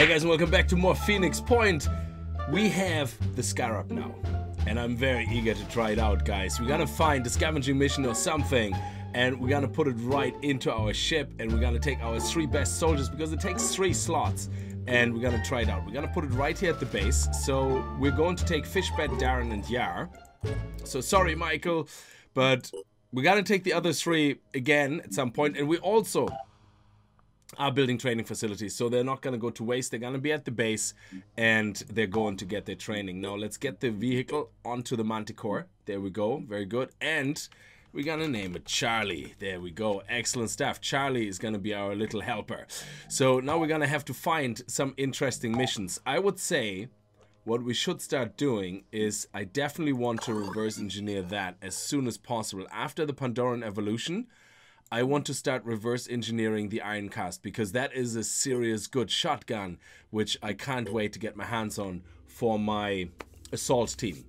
Hey guys, and welcome back to more Phoenix Point. We have the Scarab now, and I'm very eager to try it out, guys. We're gonna find a scavenging mission or something, and we're gonna put it right into our ship, and we're gonna take our 3 best soldiers, because it takes 3 slots, and we're gonna try it out. We're gonna put it right here at the base, so we're going to take Fishbat, Darren, and Yar. So sorry, Michael, but we're gonna take the other 3 again at some point, and we also are building training facilities, so they're not going to go to waste. They're going to be at the base, and they're going to get their training. Now let's get the vehicle onto the Manticore. There we go, very good. And we're going to name it Charlie. There we go, excellent stuff. Charlie is going to be our little helper. So now we're going to have to find some interesting missions. I would say what we should start doing is, I definitely want to reverse engineer that as soon as possible. After the Pandoran evolution, I want to start reverse engineering the Iron Cast, because that is a serious good shotgun, which I can't wait to get my hands on for my assault team.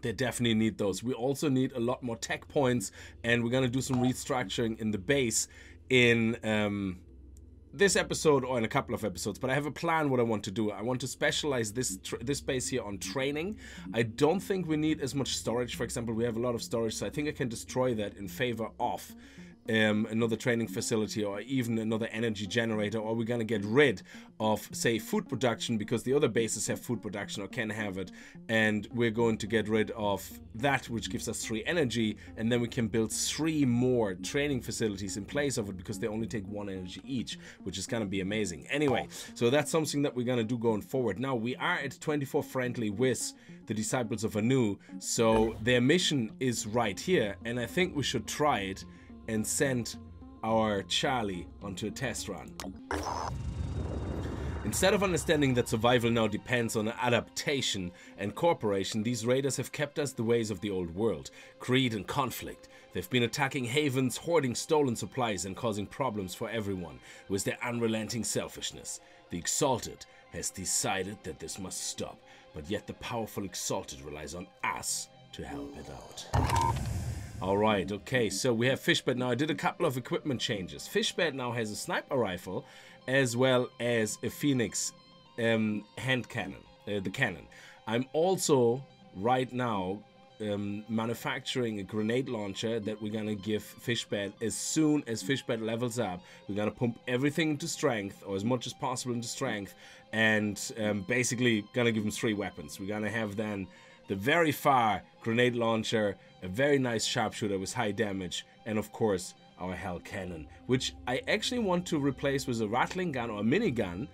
They definitely need those. We also need a lot more tech points, and we're going to do some restructuring in the base in this episode or in a couple of episodes. But I have a plan what I want to do. I want to specialize this base here on training. I don't think we need as much storage. For example, we have a lot of storage, so I think I can destroy that in favor of another training facility, or even another energy generator. Or we're gonna get rid of, say, food production, because the other bases have food production or can have it, and we're going to get rid of that, which gives us 3 energy, and then we can build 3 more training facilities in place of it, because they only take 1 energy each, which is gonna be amazing. Anyway, so that's something that we're gonna do going forward. Now we are at 24 friendly with the Disciples of Anu, so their mission is right here, and I think we should try it and send our Charlie onto a test run. Instead of understanding that survival now depends on adaptation and cooperation, these raiders have kept us the ways of the old world, greed and conflict. They've been attacking havens, hoarding stolen supplies, and causing problems for everyone with their unrelenting selfishness. The Exalted has decided that this must stop, but yet the powerful Exalted relies on us to help it out. Alright, okay, so we have Fishbat now. I did a couple of equipment changes. Fishbat now has a sniper rifle as well as a Phoenix hand cannon, the cannon. I'm also right now manufacturing a grenade launcher that we're gonna give Fishbat. As soon as Fishbat levels up, we're gonna pump everything into strength, or as much as possible into strength, and basically gonna give him 3 weapons. We're gonna have then the very far grenade launcher, a very nice sharpshooter with high damage, and of course our hell cannon, which I actually want to replace with a rattling gun or a minigun,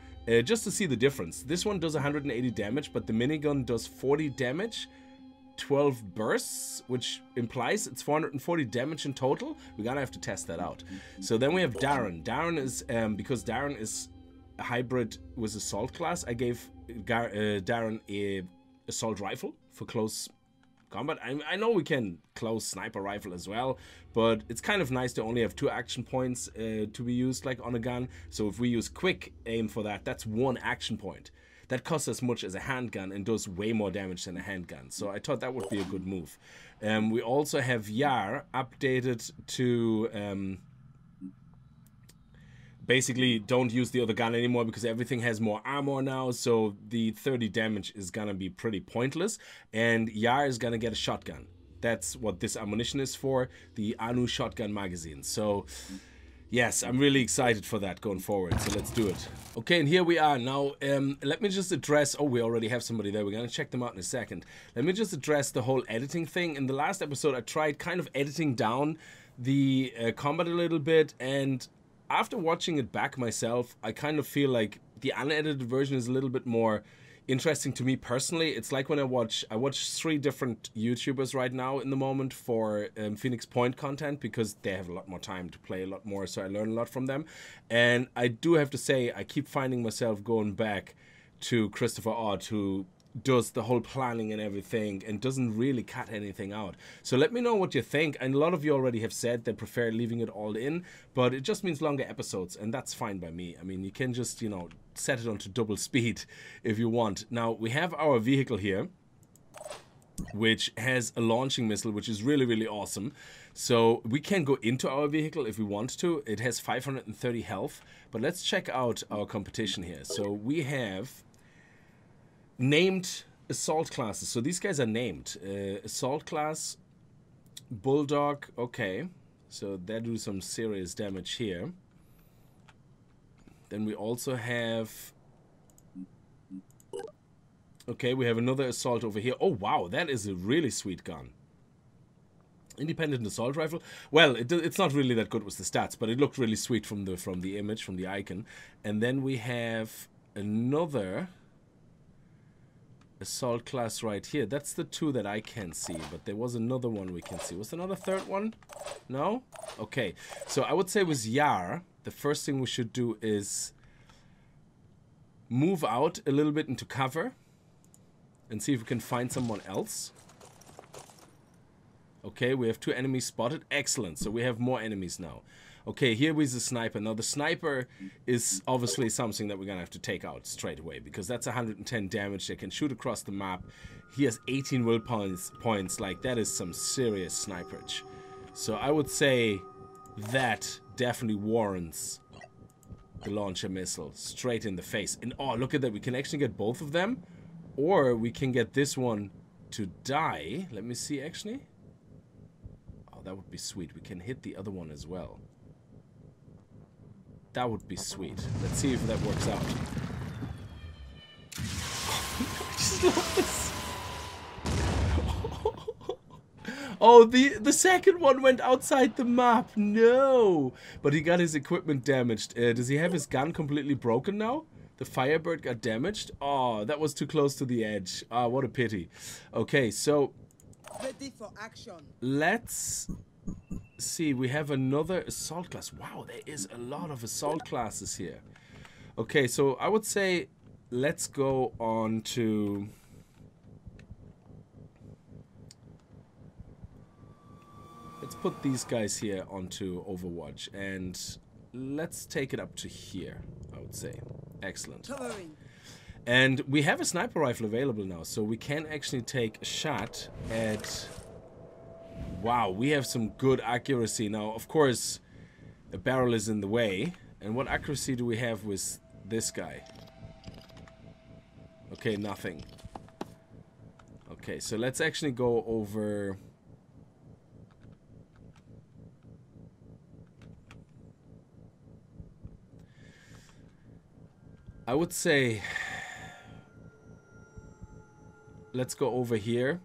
just to see the difference. This one does 180 damage, but the minigun does 40 damage, 12 bursts, which implies it's 440 damage in total. We're gonna have to test that out. So then we have Darren. Darren is because Darren is a hybrid with assault class, I gave Darren a assault rifle for close combat. I know we can close sniper rifle as well, but it's kind of nice to only have 2 action points to be used, like on a gun. So if we use quick aim for that, that's 1 action point. That costs as much as a handgun and does way more damage than a handgun. So I thought that would be a good move. We also have Yar updated to basically don't use the other gun anymore, because everything has more armor now, so the 30 damage is gonna be pretty pointless. And Yar is gonna get a shotgun. That's what this ammunition is for, the Anu shotgun magazine. So yes, I'm really excited for that going forward, so let's do it. Okay, and here we are now. Let me just address, oh, we already have somebody there. We're gonna check them out in a second. Let me just address the whole editing thing. In the last episode, I tried kind of editing down the combat a little bit, and after watching it back myself, I kind of feel like the unedited version is a little bit more interesting to me personally. It's like when I watch 3 different YouTubers right now in the moment for Phoenix Point content, because they have a lot more time to play a lot more, so I learn a lot from them. And I do have to say, I keep finding myself going back to Christopher Ott, who does the whole planning and everything and doesn't really cut anything out. So let me know what you think, and a lot of you already have said they prefer leaving it all in, but it just means longer episodes, and that's fine by me. I mean, you can just, you know, set it onto double speed if you want. Now we have our vehicle here, which has a launching missile, which is really awesome. So we can go into our vehicle if we want to. It has 530 health, but let's check out our competition here. So we have named assault classes. So these guys are named. Assault class, Bulldog, okay. So that do some serious damage here. Then we also have... Okay, we have another assault over here. Oh, wow, that is a really sweet gun. Independent assault rifle. Well, it's not really that good with the stats, but it looked really sweet from the image, from the icon. And then we have another assault class right here. That's the two that I can see, but there was another one we can see. Was there not a third one? No? Okay. So I would say with Yar, the first thing we should do is move out a little bit into cover and see if we can find someone else. Okay, we have two enemies spotted. Excellent. So we have more enemies now. Okay, here is the sniper. Now, the sniper is obviously something that we're going to have to take out straight away because that's 110 damage. They can shoot across the map. He has 18 will points. Like, that is some serious sniperage. So I would say that definitely warrants the launcher missile straight in the face. And, oh, look at that. We can actually get both of them, or we can get this one to die. Let me see, actually. Oh, that would be sweet. We can hit the other one as well. That would be sweet. Let's see if that works out. I just love this. Oh, the second one went outside the map. No. But he got his equipment damaged. Does he have his gun completely broken now? The Firebird got damaged. Oh, that was too close to the edge. Ah, what a pity. Okay, so ready for action. Let's see. We have another assault class. Wow, there is a lot of assault classes here. Okay, so I would say let's go on to let's put these guys here onto Overwatch and let's take it up to here, I would say. Excellent. And we have a sniper rifle available now, so we can actually take a shot at... Wow, we have some good accuracy. Now, of course, a barrel is in the way. And what accuracy do we have with this guy? Okay, nothing. Okay, so let's actually go over... I would say let's go over here.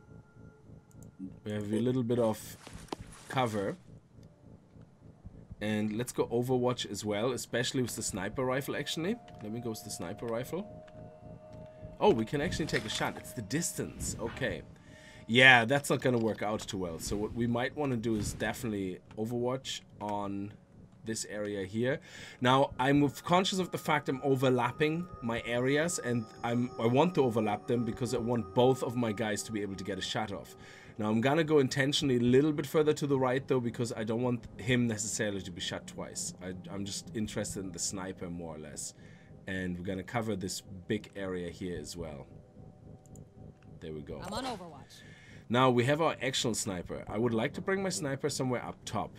We have a little bit of cover. And let's go Overwatch as well, especially with the sniper rifle, actually. Let me go with the sniper rifle. Oh, we can actually take a shot. It's the distance. Okay. Yeah, that's not going to work out too well. So what we might want to do is definitely Overwatch on... this area here. Now, I'm conscious of the fact I'm overlapping my areas, and I want to overlap them because I want both of my guys to be able to get a shot off. Now, I'm gonna go intentionally a little bit further to the right, though, because I don't want him necessarily to be shot twice. I'm just interested in the sniper, more or less. And we're gonna cover this big area here as well. There we go. I'm on Overwatch. Now, we have our actual sniper. I would like to bring my sniper somewhere up top.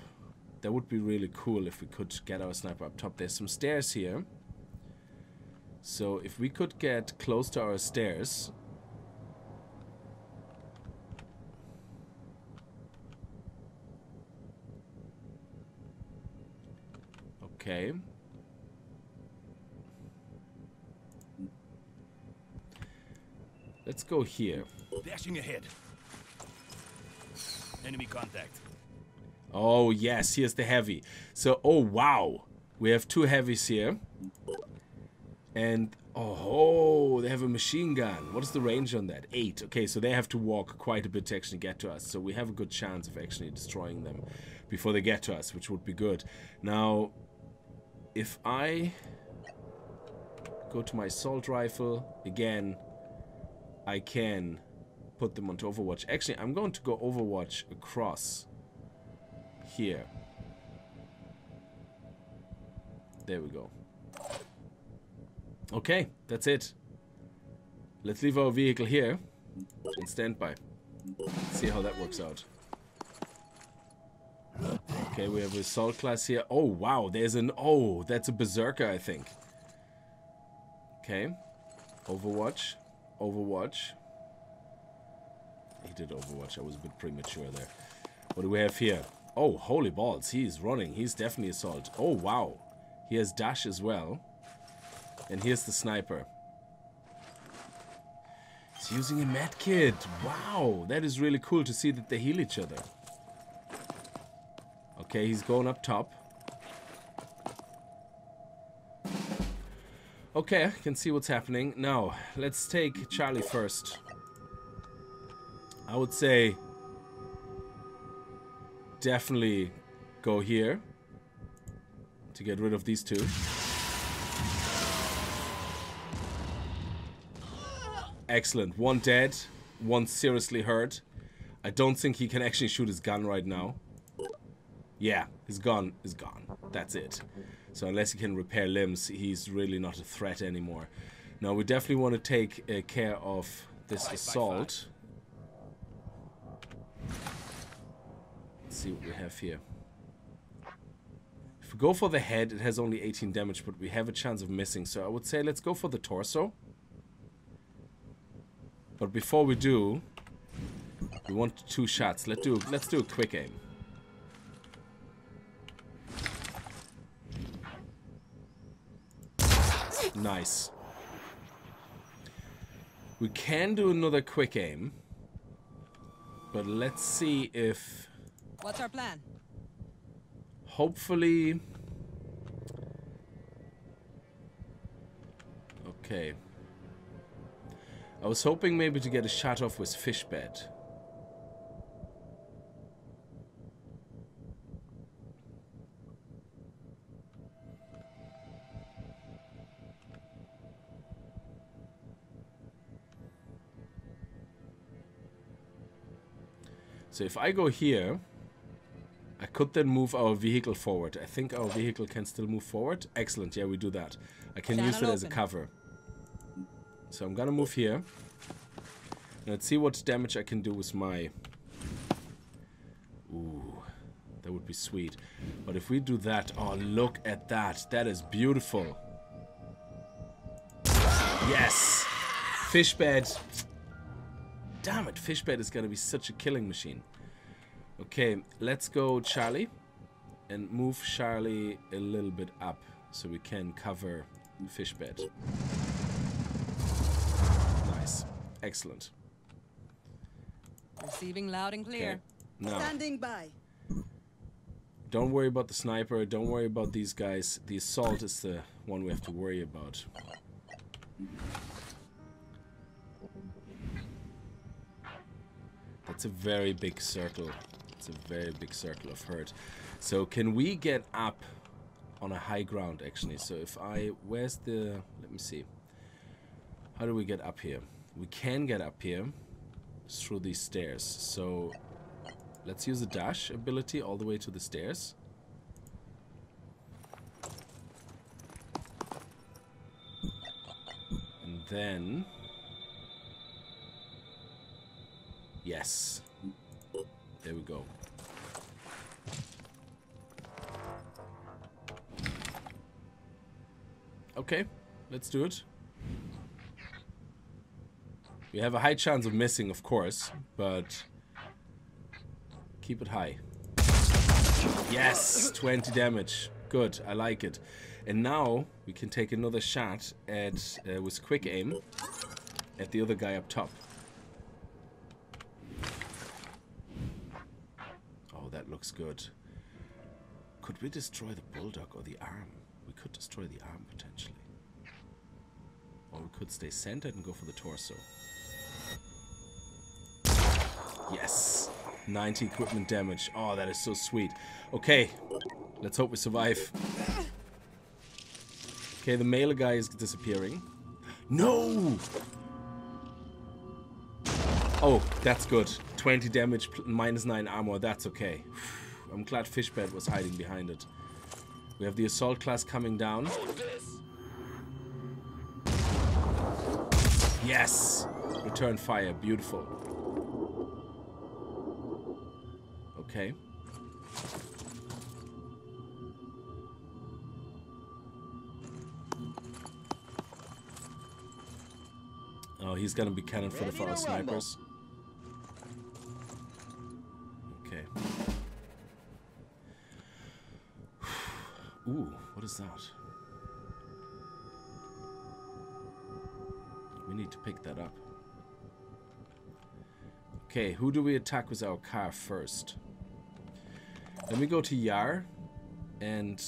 That would be really cool if we could get our sniper up top. There's some stairs here. So if we could get close to our stairs. Okay. Let's go here. Dashing ahead. Enemy contact. Oh, yes, here's the heavy. So, oh, wow. We have two heavies here. And, oh, they have a machine gun. What is the range on that? 8. Okay, so they have to walk quite a bit to actually get to us. So we have a good chance of actually destroying them before they get to us, which would be good. Now, if I go to my assault rifle, again, I can put them onto Overwatch. Actually, I'm going to go Overwatch across... here. There we go. Okay, that's it. Let's leave our vehicle here and stand by. See how that works out. Okay, we have a Assault class here. Oh, wow, there's an O. That's a Berserker, I think. Okay. Overwatch. Overwatch. He did Overwatch. I was a bit premature there. What do we have here? Oh, holy balls. He's running. He's definitely Assault. Oh, wow. He has Dash as well. And here's the Sniper. He's using a med kit. Wow. That is really cool to see that they heal each other. Okay, he's going up top. Okay, I can see what's happening. Now, let's take Charlie first. I would say definitely go here to get rid of these two. Excellent. One dead, one seriously hurt. I don't think he can actually shoot his gun right now. Yeah, his gun is gone. That's it. So unless he can repair limbs, he's really not a threat anymore. Now, we definitely want to take care of this assault. Let's see what we have here. If we go for the head, it has only 18 damage, but we have a chance of missing. So I would say let's go for the torso. But before we do, we want two shots. Let's do a quick aim. Nice. We can do another quick aim, but let's see if... What's our plan? Hopefully... Okay. I was hoping maybe to get a shot off with Fishbat. So if I go here, I could then move our vehicle forward. I think our vehicle can still move forward. Excellent, yeah, we do that. I can use it as a cover. So I'm gonna move here. Let's see what damage I can do with my... Ooh, that would be sweet. But if we do that... Oh, look at that. That is beautiful. Yes! Fishbed. Damn it, Fishbed is gonna be such a killing machine. Okay, let's go Charlie. And move Charlie a little bit up so we can cover Fishbed. Excellent. Receiving loud and clear. Okay. Now, standing by. Don't worry about the sniper. Don't worry about these guys. The assault is the one we have to worry about. That's a very big circle. It's a very big circle of hurt. So can we get up on a high ground actually? So if I... Where's the... Let me see. How do we get up here? We can get up here through these stairs, so let's use the dash ability all the way to the stairs. And then... Yes. There we go. Okay, let's do it. We have a high chance of missing, of course, but keep it high. Yes! 20 damage. Good, I like it. And now we can take another shot at with quick aim at the other guy up top. Oh, that looks good. Could we destroy the Bulldog or the arm? We could destroy the arm, potentially. Or we could stay centered and go for the torso. Yes, 90 equipment damage. Oh, that is so sweet. Okay, let's hope we survive. Okay, the male guy is disappearing. No! Oh, that's good. 20 damage, minus 9 armor. That's okay. I'm glad Fishbat was hiding behind it. We have the assault class coming down. Yes! Return fire. Beautiful. Okay. Oh, he's gonna be cannon for the fellow snipers. Okay. Ooh, what is that? We need to pick that up. Okay, who do we attack with our car first? Then we go to Yar and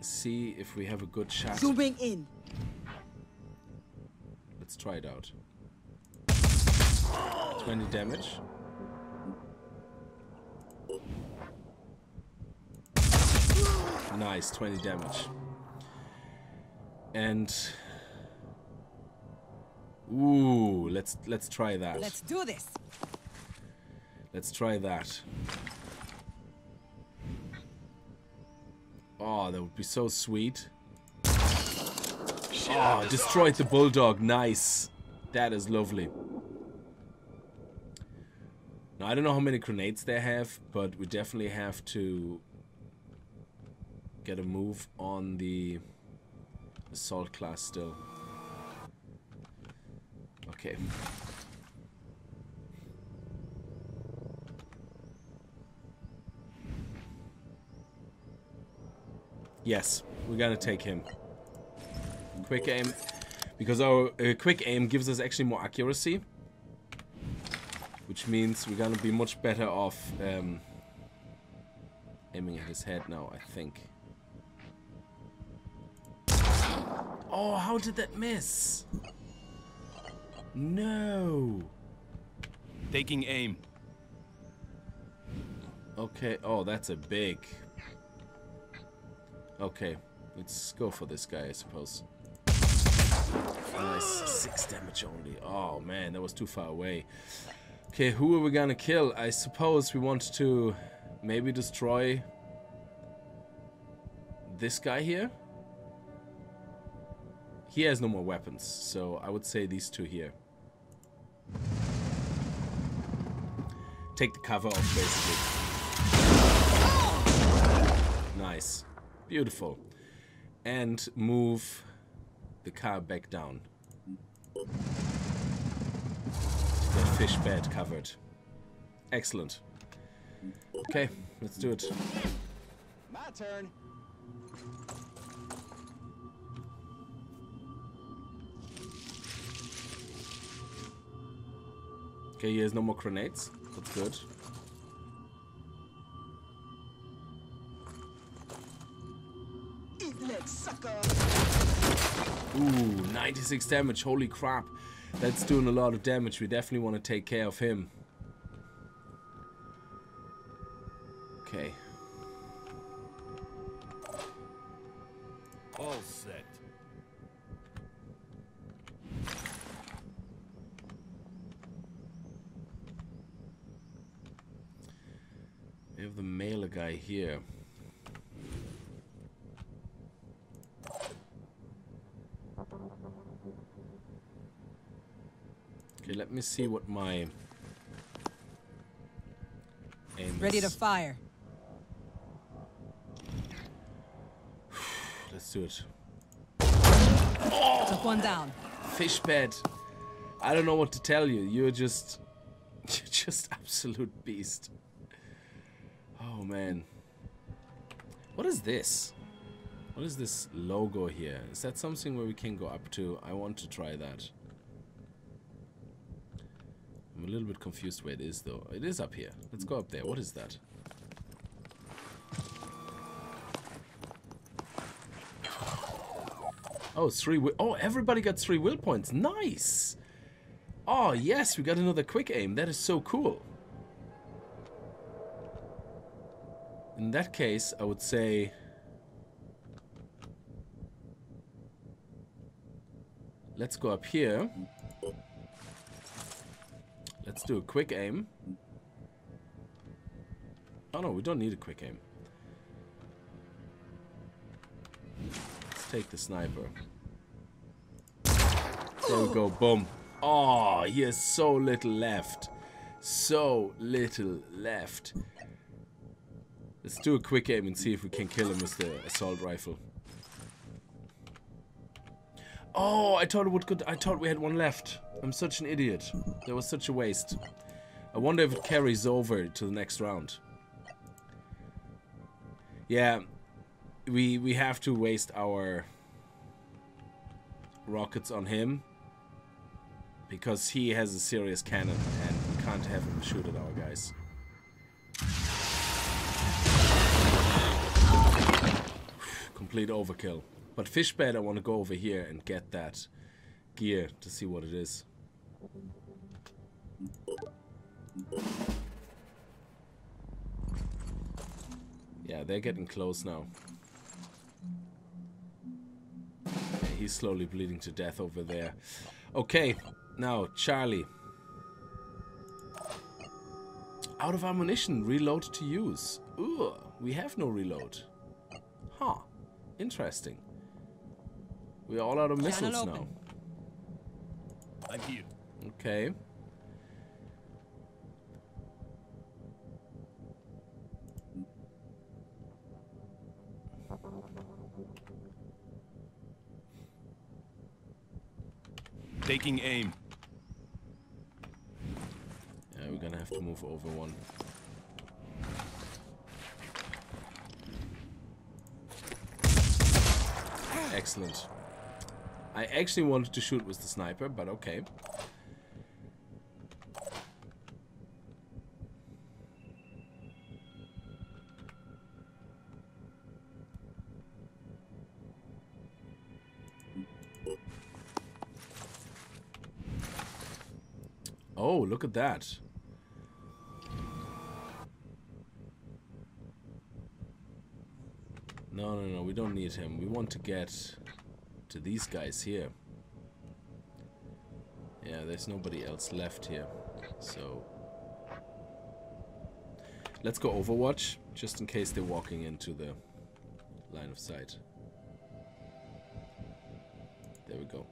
see if we have a good shot. Zooming in. Let's try it out. 20 damage. Nice, 20 damage. And ooh, let's try that. Let's do this. Let's try that. Oh, that would be so sweet. Oh, destroyed the bulldog. Nice. That is lovely. Now, I don't know how many grenades they have, but we definitely have to get a move on the assault class still. Okay. Yes, we're gonna take him. Quick aim, because our quick aim gives us actually more accuracy, which means we're gonna be much better off aiming at his head now, I think. Oh, how did that miss? No. Taking aim. Okay. Oh, that's a big. Okay, let's go for this guy, I suppose. Nice. 6 damage only. Oh man, that was too far away. Okay, who are we gonna kill? I suppose we want to maybe destroy this guy here. He has no more weapons, so I would say these two here. Take the cover off, basically. Nice. Beautiful. And move the car back down. The fish bed covered. Excellent. Okay, let's do it. My turn. Okay, he has no more grenades. That's good. Ooh, 96 damage, holy crap. That's doing a lot of damage. We definitely want to take care of him. Okay. All set. We have the mailer guy here. Okay, let me see what my aim is. Ready to fire. Let's do it. Oh! Took one down. Fishbat. I don't know what to tell you. You're just absolute beast. Oh man. What is this? What is this logo here? Is that something where we can go up to? I want to try that. I'm a little bit confused where it is though. It is up here. Let's go up there. What is that? Oh, everybody got 3 will points. Nice. Oh yes, we got another quick aim. That is so cool. In that case, I would say let's go up here. Let's do a quick aim. Oh no, we don't need a quick aim. Let's take the sniper. There we go, boom. Oh, he has so little left. So little left. Let's do a quick aim and see if we can kill him with the assault rifle. Oh, I thought it would I thought we had one left. I'm such an idiot. That was such a waste. I wonder if it carries over to the next round. Yeah, we have to waste our rockets on him because he has a serious cannon and we can't have him shoot at our guys. Complete overkill. But Fishbat, I want to go over here and get that gear to see what it is. Yeah, they're getting close now. Okay, he's slowly bleeding to death over there. Okay, now Charlie. Out of ammunition, reload to use. Ooh, we have no reload. Huh, interesting. We're all out of missiles now. Thank you. Okay. Taking aim. Yeah, we're gonna have to move over one. Excellent. I actually wanted to shoot with the sniper, but okay. Oh, look at that. No, no, no, we don't need him. We want to get to these guys here. Yeah, there's nobody else left here. So let's go Overwatch, just in case they're walking into the line of sight. There we go.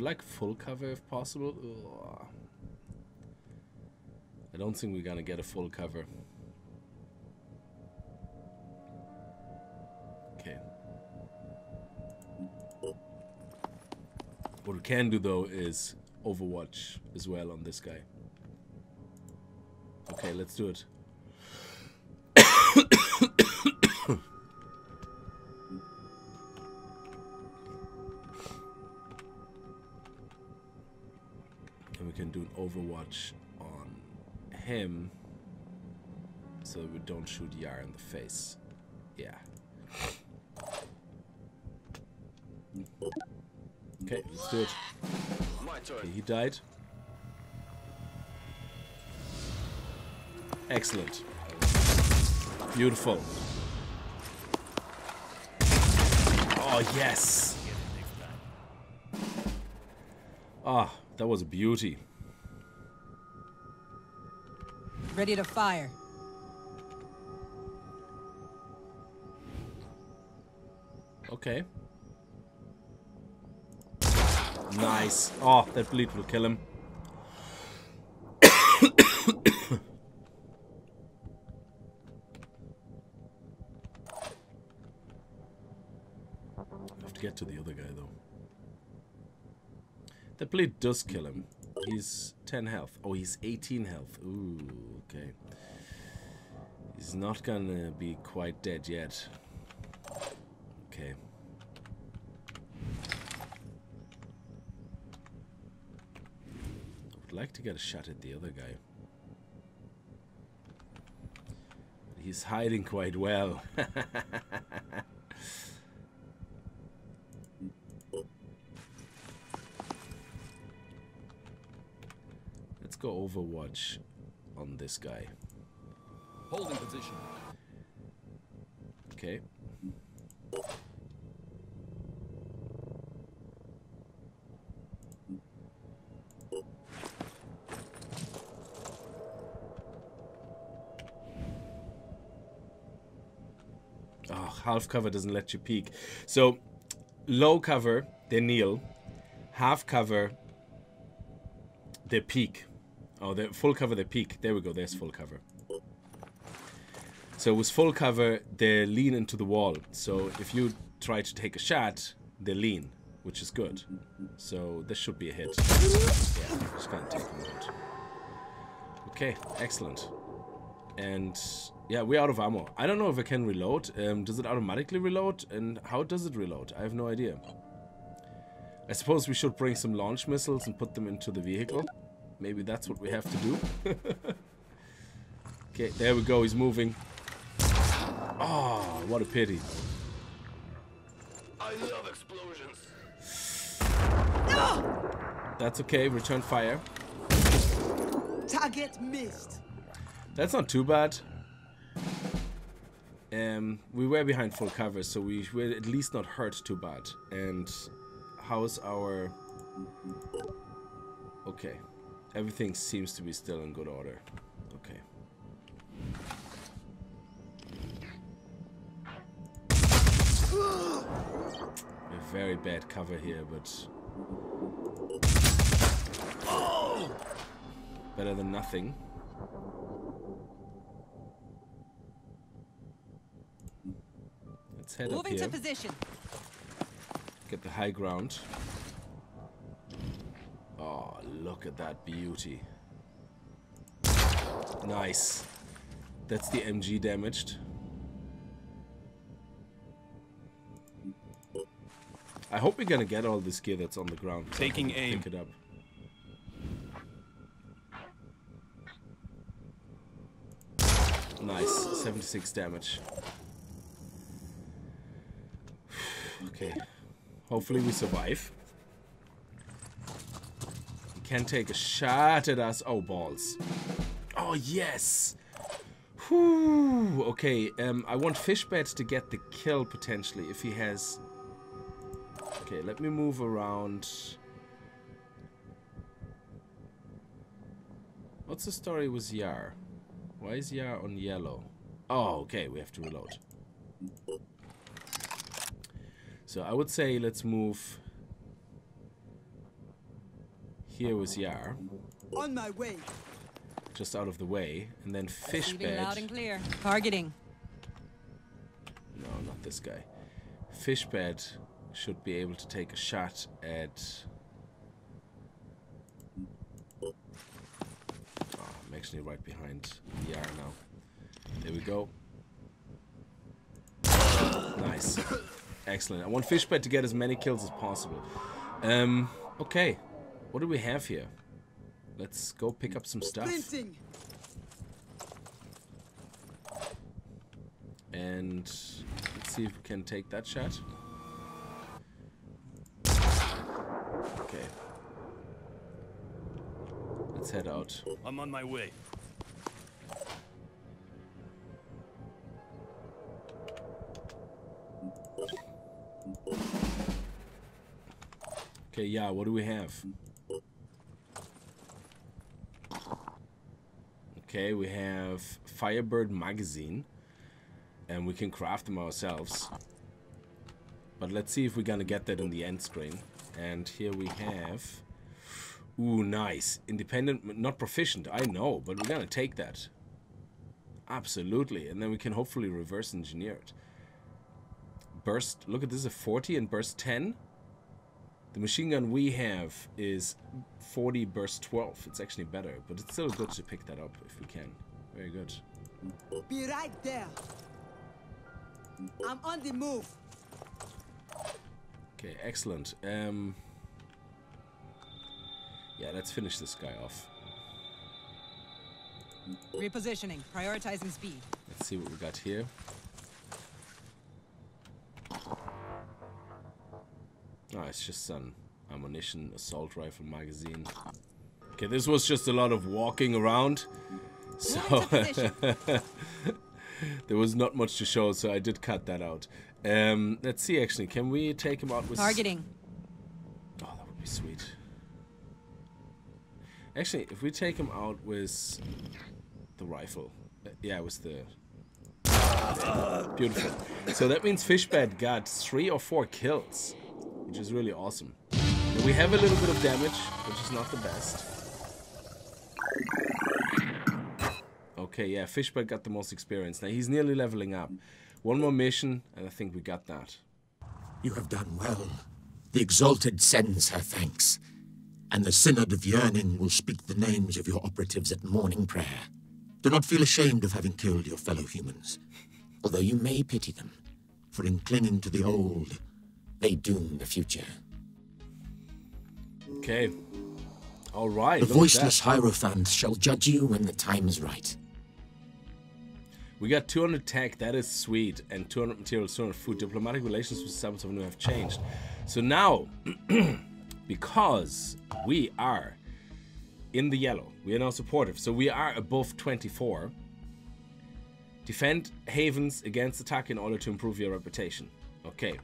Like full cover if possible. Ugh. I don't think we're gonna get a full cover. Okay. What we can do though is Overwatch as well on this guy. Okay, let's do it. Overwatch on him so that we don't shoot Yar in the face. Yeah. Okay, let's do it. Okay, he died. Excellent. Beautiful. Oh, yes. Ah, oh, that was a beauty. Ready to fire. Okay. Nice. Oh, that bleed will kill him. I have to get to the other guy though. That bleed does kill him. He's 10 health. Oh, he's 18 health. Ooh, okay. He's not gonna be quite dead yet. Okay. I would like to get a shot at the other guy. But he's hiding quite well. Go Overwatch on this guy. Holding position. Okay. Oh, half cover doesn't let you peek. So Low cover, they kneel. Half cover, they peek. Oh, the full cover, they peek. There we go. There's full cover. So with full cover, they lean into the wall. So if you try to take a shot, they lean, which is good. So this should be a hit. Yeah, just gonna take them out. Okay, excellent. And yeah, we're out of ammo. I don't know if I can reload. Does it automatically reload? And how does it reload? I have no idea. I suppose we should bring some launch missiles and put them into the vehicle. Maybe that's what we have to do. Okay, there we go. He's moving. Oh, what a pity. I love explosions. No! That's okay. Return fire. Target missed. That's not too bad. We were behind full cover, so we were at least not hurt too bad. And how's our... Okay. Everything seems to be still in good order. Okay. A very bad cover here, but... Oh! Better than nothing. Let's head up here. Moving to position. Get the high ground. Oh, look at that beauty. Nice. That's the MG damaged. I hope we're gonna get all this gear that's on the ground. Taking aim. Pick it up. Nice. 76 damage. Okay. Hopefully we survive. He can take a shot at us. Oh, balls. Oh, yes! Whew. Okay, I want Fishbat to get the kill, potentially, if he has... Okay, let me move around. What's the story with Yar? Why is Yar on yellow? Oh, okay, we have to reload. So I would say let's move... Here with Yar. On my way! Just out of the way, and then Fishbat. Loud and clear. Targeting. No, not this guy. Fishbat should be able to take a shot at. Oh, I'm actually right behind Yar now. There we go. Nice, excellent. I want Fishbat to get as many kills as possible. Okay, what do we have here? Let's go pick up some stuff. And let's see if we can take that shot. Okay. Let's head out. I'm on my way. Okay, yeah, what do we have? Okay, we have Firebird magazine, and we can craft them ourselves. But let's see if we're gonna get that in the end screen. And here we have, ooh, nice, independent, not proficient. I know, but we're gonna take that. Absolutely, and then we can hopefully reverse engineer it. Burst. Look at this, a 40 and burst 10. The machine gun we have is 40 burst 12. It's actually better, but it's still good to pick that up if we can. Very good. Be right there. I'm on the move. Okay, excellent. Yeah, let's finish this guy off. Repositioning, prioritizing speed. Let's see what we got here. Oh, it's just some ammunition, assault rifle magazine. Okay, this was just a lot of walking around, so there was not much to show, so I did cut that out. Let's see, actually, can we take him out with... Targeting. Oh, that would be sweet. Actually, if we take him out with the rifle. Yeah, with the... Beautiful. So that means Fishbat got 3 or 4 kills. which is really awesome. And we have a little bit of damage, which is not the best. Okay, yeah, Fishbat got the most experience. Now he's nearly leveling up. One more mission, and I think we got that. You have done well. The Exalted sends her thanks, and the Synod of Yearning will speak the names of your operatives at morning prayer. Do not feel ashamed of having killed your fellow humans, although you may pity them, for in clinging to the old, they doom the future. Okay. All right. The voiceless hierophant shall judge you when the time is right. We got 200 tech, that is sweet, and 200 materials, 200 food. Diplomatic relations with Disciples of Anu have changed. So now, because we are in the yellow, we are now supportive. So we are above 24. Defend havens against attack in order to improve your reputation. Okay.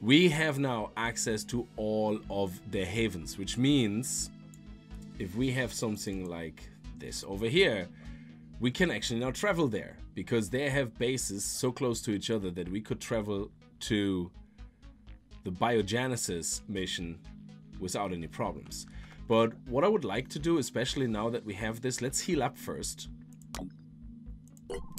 We have now access to all of the havens, which means if we have something like this over here, we can actually now travel there because they have bases so close to each other that we could travel to the Biogenesis mission without any problems. But what I would like to do, especially now that we have this, let's heal up first.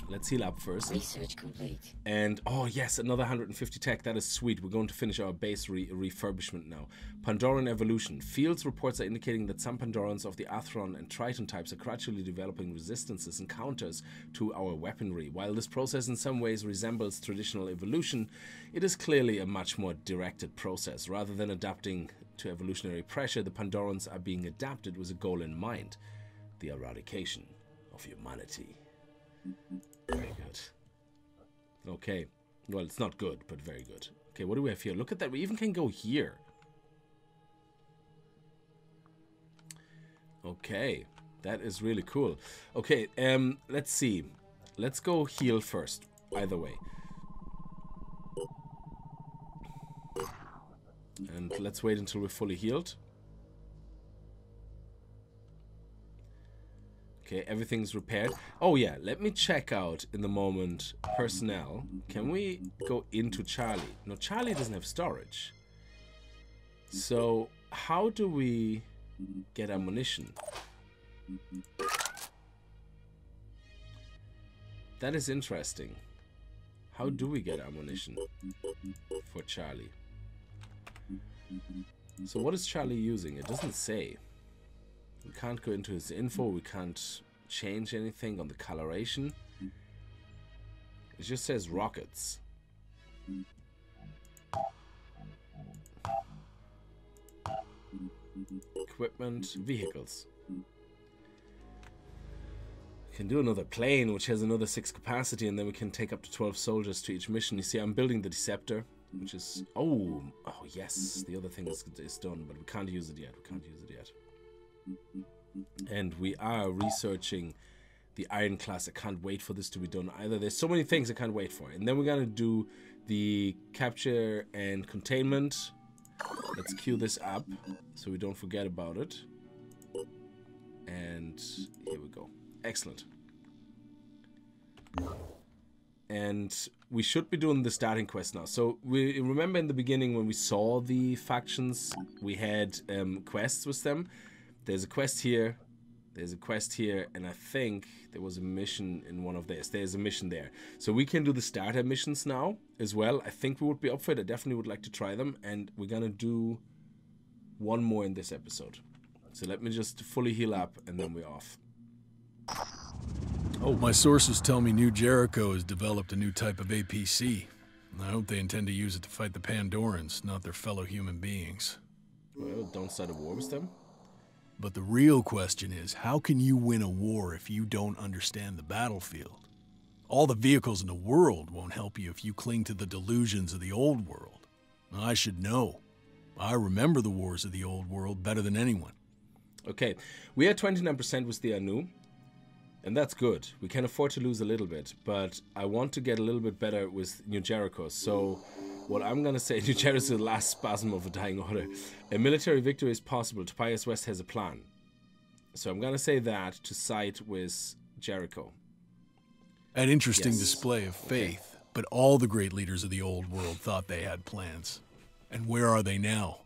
Let's heal up first. Research complete. And, oh yes, another 150 tech. That is sweet. We're going to finish our base refurbishment now. Pandoran evolution. Fields reports are indicating that some Pandorans of the Athron and Triton types are gradually developing resistances and counters to our weaponry. While this process in some ways resembles traditional evolution, it is clearly a much more directed process. Rather than adapting to evolutionary pressure, the Pandorans are being adapted with a goal in mind. The eradication of humanity. Very good. Okay. Well, it's not good, but very good. Okay, what do we have here? Look at that. We even can go here. Okay. That is really cool. Okay, let's see. Let's go heal first, either way. And let's wait until we're fully healed. Okay, everything's repaired. Oh yeah, let me check out in the moment personnel. Can we go into Charlie? No, Charlie doesn't have storage. So how do we get ammunition? That is interesting. How do we get ammunition for Charlie? So what is Charlie using? It doesn't say. We can't go into his info, we can't change anything on the coloration. It just says rockets. Equipment, vehicles. We can do another plane, which has another 6 capacity, and then we can take up to 12 soldiers to each mission. You see, I'm building the Deceptor, which is... Oh yes, the other thing is done, but we can't use it yet, we can't use it yet. And we are researching the Iron Cast. I can't wait for this to be done either. There's so many things I can't wait for. And then we're going to do the capture and containment. Let's queue this up so we don't forget about it. And here we go. Excellent. And we should be doing the starting quest now. So we remember in the beginning when we saw the factions, we had quests with them. There's a quest here, there's a quest here, and I think there was a mission in one of theirs. There's a mission there. So we can do the starter missions now as well. I think we would be up for it. I definitely would like to try them, and we're going to do one more in this episode. So let me just fully heal up, and then we're off. Oh, my sources tell me New Jericho has developed a new type of APC. I hope they intend to use it to fight the Pandorans, not their fellow human beings. Well, don't start a war with them. But the real question is, how can you win a war if you don't understand the battlefield? All the vehicles in the world won't help you if you cling to the delusions of the old world. I should know. I remember the wars of the old world better than anyone. Okay, we are 29% with the Anu, and that's good. We can afford to lose a little bit, but I want to get a little bit better with New Jericho, so... What I'm going to say, New Jericho is the last spasm of a dying order. A military victory is possible. Tobias West has a plan. So I'm going to say that to side with Jericho. An interesting display of faith, but all the great leaders of the old world thought they had plans. And where are they now?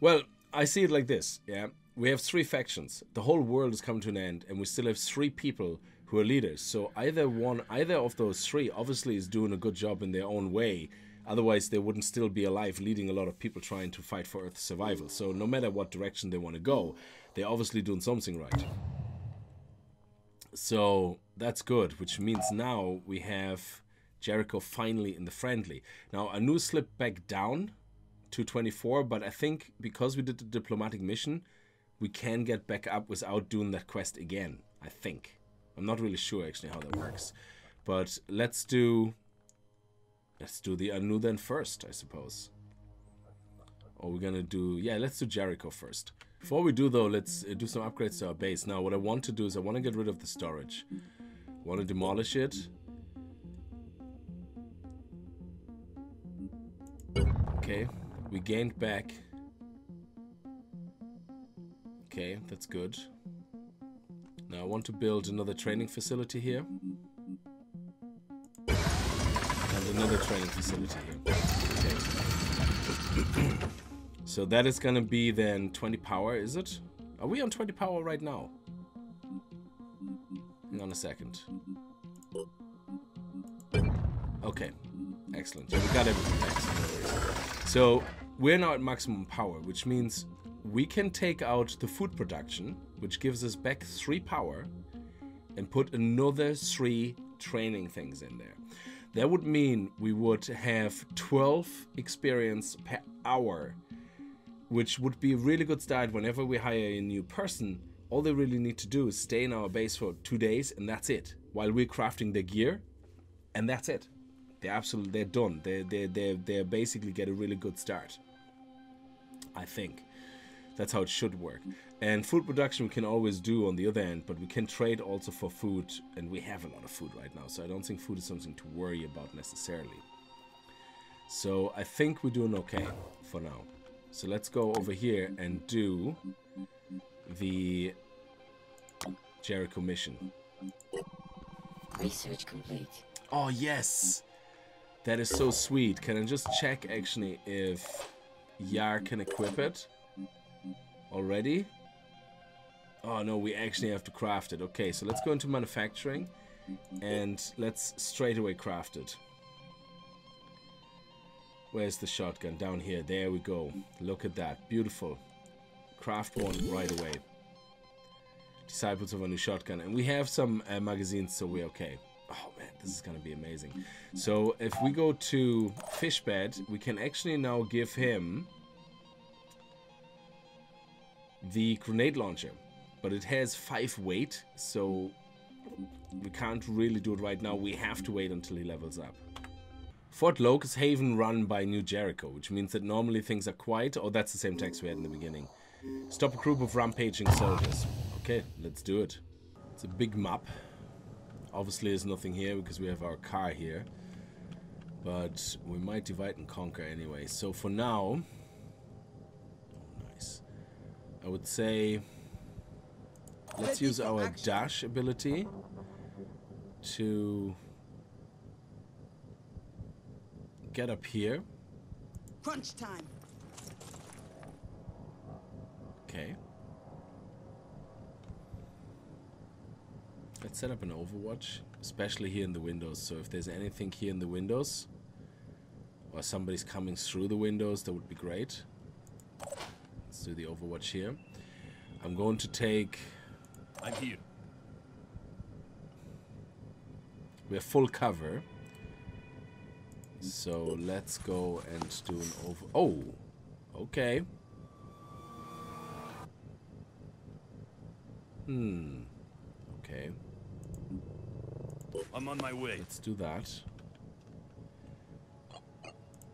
Well, I see it like this, yeah? We have three factions. The whole world has come to an end, and we still have three people who are leaders. So either of those three obviously is doing a good job in their own way. Otherwise, they wouldn't still be alive, leading a lot of people trying to fight for Earth's survival. So no matter what direction they want to go, they're obviously doing something right. So that's good, which means now we have Jericho finally in the friendly. Now, Anu slipped back down to 24, but I think because we did the diplomatic mission, we can get back up without doing that quest again, I think. I'm not really sure, actually, how that works. But let's do... let's do the Anu then first, I suppose. Or we're gonna do... yeah, let's do Jericho first. Before we do, though, let's do some upgrades to our base. Now, what I want to do is I want to get rid of the storage. I want to demolish it. Okay, we gained back. Okay, that's good. Now I want to build another training facility here. Another training facility here. Okay. So that is gonna be then 20 power, is it? Are we on 20 power right now? Hang on a second. Okay, excellent. So we got everything. Excellent. So we're now at maximum power, which means we can take out the food production, which gives us back 3 power, and put another 3 training things in there. That would mean we would have 12 experience per hour, which would be a really good start. Whenever we hire a new person, all they really need to do is stay in our base for 2 days, and that's it, while we're crafting their gear, and that's it. They're absolutely, they're done. They basically get a really good start. I think that's how it should work. And food production we can always do on the other end, but we can trade also for food, and we have a lot of food right now, so I don't think food is something to worry about necessarily. So I think we're doing okay for now. So let's go over here and do the Jericho mission. Research complete. Oh yes! That is so sweet. Can I just check actually if Yar can equip it already? Oh no, we actually have to craft it. Okay, so let's go into manufacturing and let's straight away craft it. Where's the shotgun? Down here. There we go. Look at that. Beautiful. Craft one right away. Disciples of a new shotgun. And we have some magazines, so we're okay. Oh man, this is gonna be amazing. So if we go to Fishbat, we can actually now give him the grenade launcher, but it has 5 weight, so we can't really do it right now. We have to wait until he levels up. Fort Locust Haven run by New Jericho, which means that normally things are quiet. Oh, that's the same text we had in the beginning. Stop a group of rampaging soldiers. Okay, let's do it. It's a big map. Obviously there's nothing here because we have our car here, but we might divide and conquer anyway. So for now, I would say let's use our dash ability to get up here. Crunch time. Okay. Let's set up an overwatch, especially here in the windows. So if there's anything here in the windows, or somebody's coming through the windows, that would be great. Let's do the overwatch here. I'm going to take... I'm here. We have full cover. So let's go and do an over... oh! Okay. Okay. I'm on my way. Let's do that.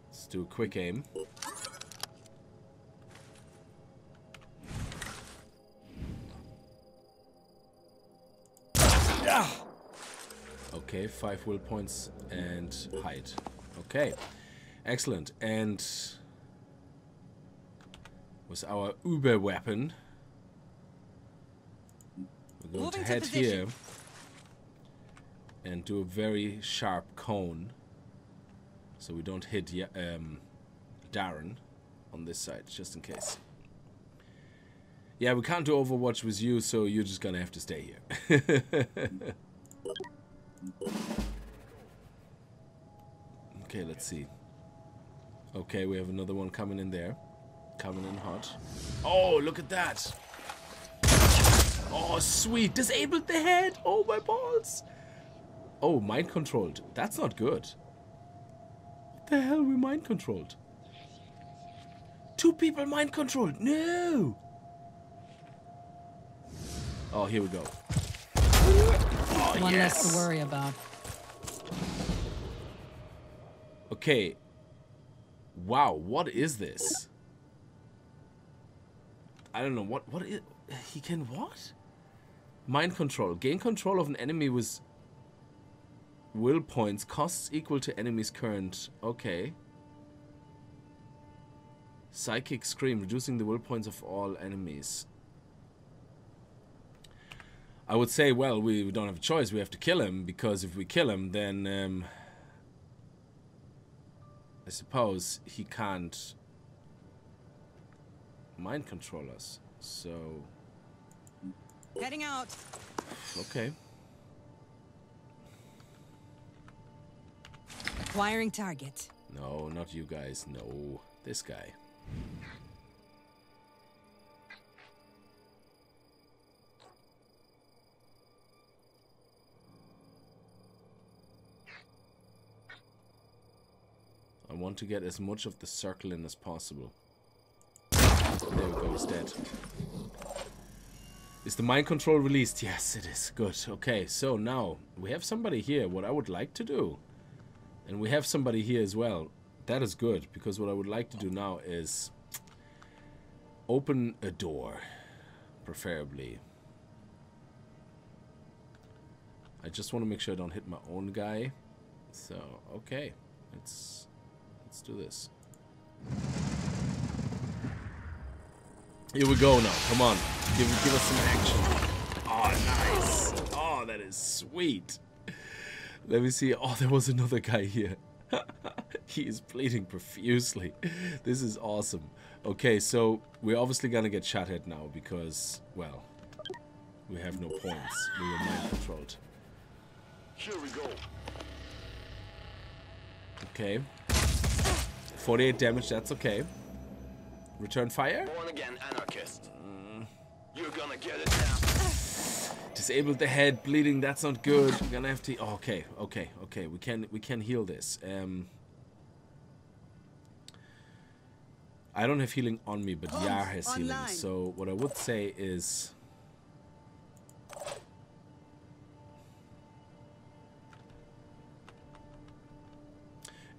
Let's do a quick aim. Okay, 5 will points and hide. Okay, excellent. And with our uber weapon, we're going to head here and do a very sharp cone so we don't hit Darren. on this side, just in case. Yeah, we can't do Overwatch with you, so you're just gonna have to stay here. Okay, let's see. Okay, we have another one coming in there. Coming in hot. Oh, look at that! Oh, sweet! Disabled the head! Oh, my balls! Oh, mind controlled. That's not good. What the hell, we mind controlled? Two people mind controlled! No! Oh, here we go. Oh, one yes. Less to worry about. Okay. Wow, what is this? I don't know, what is... He can what? Mind control. Gain control of an enemy with will points. Costs equal to enemy's current. Okay. Psychic Scream. Reducing the will points of all enemies. I would say, well, we don't have a choice. We have to kill him, because if we kill him, then... I suppose he can't... mind control us. So... heading out. Okay. Acquiring target. No, not you guys. No, this guy. I want to get as much of the circle in as possible. There we go, he's dead. Is the mind control released? Yes, it is. Good. Okay, so now we have somebody here. What I would like to do, and we have somebody here as well. That is good, because what I would like to do now is open a door, preferably. I just want to make sure I don't hit my own guy. So, okay. Let's do this. Here we go now. Come on. Give us some action. Oh, nice. Oh, that is sweet. Let me see. Oh, there was another guy here. He is bleeding profusely. This is awesome. Okay, so we're obviously going to get shot at now because, well, we have no points. We are mind controlled. Here we go. Okay. 48 damage, that's okay. Return fire? Born again, anarchist. You're gonna get it now. Disabled the head, bleeding, that's not good. We're gonna have to okay. We can heal this. I don't have healing on me, but Yar has online. Healing. So what I would say is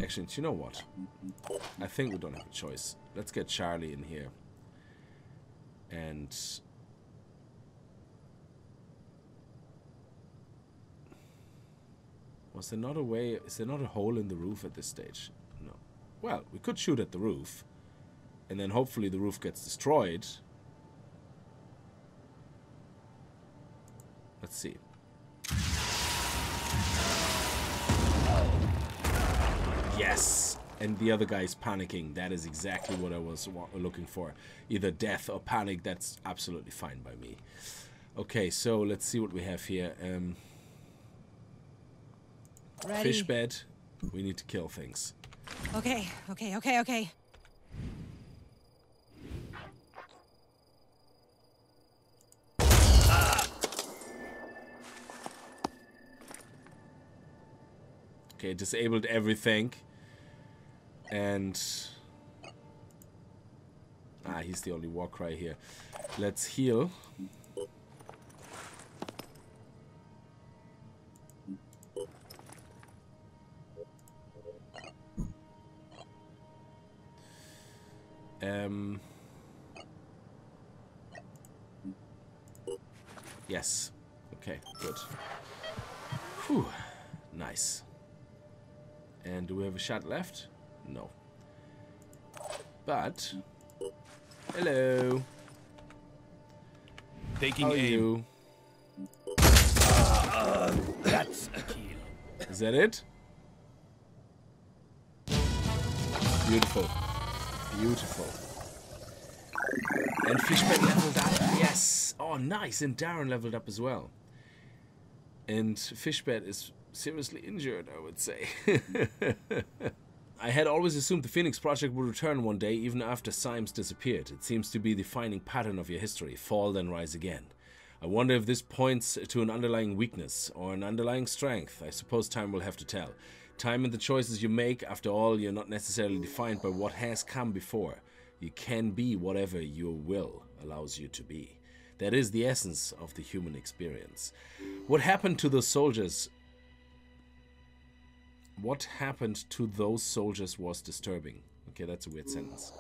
actually, you know what? I think we don't have a choice. Let's get Charlie in here. And... was there not a way... is there not a hole in the roof at this stage? No. Well, we could shoot at the roof. And then hopefully the roof gets destroyed. Let's see. Yes! And the other guy is panicking. That is exactly what I was looking for. Either death or panic. That's absolutely fine by me. Okay, so let's see what we have here. Fishbat. We need to kill things. Okay. Okay, disabled everything. And he's the only war cry here. Let's heal. Yes. Okay, good. Whew. Nice. And do we have a shot left? No. But hello. Taking aim. That's a kill. Is that it? Beautiful. And Fishbat leveled up. Yes. Oh, nice. And Darren leveled up as well. And Fishbat is seriously injured, I would say. I had always assumed the Phoenix Project would return one day, even after Symes disappeared. It seems to be the defining pattern of your history, fall then rise again. I wonder if this points to an underlying weakness or an underlying strength. I suppose time will have to tell. Time and the choices you make, after all, you're not necessarily defined by what has come before. You can be whatever your will allows you to be. That is the essence of the human experience. What happened to those soldiers? What happened to those soldiers was disturbing. Okay, that's a weird sentence.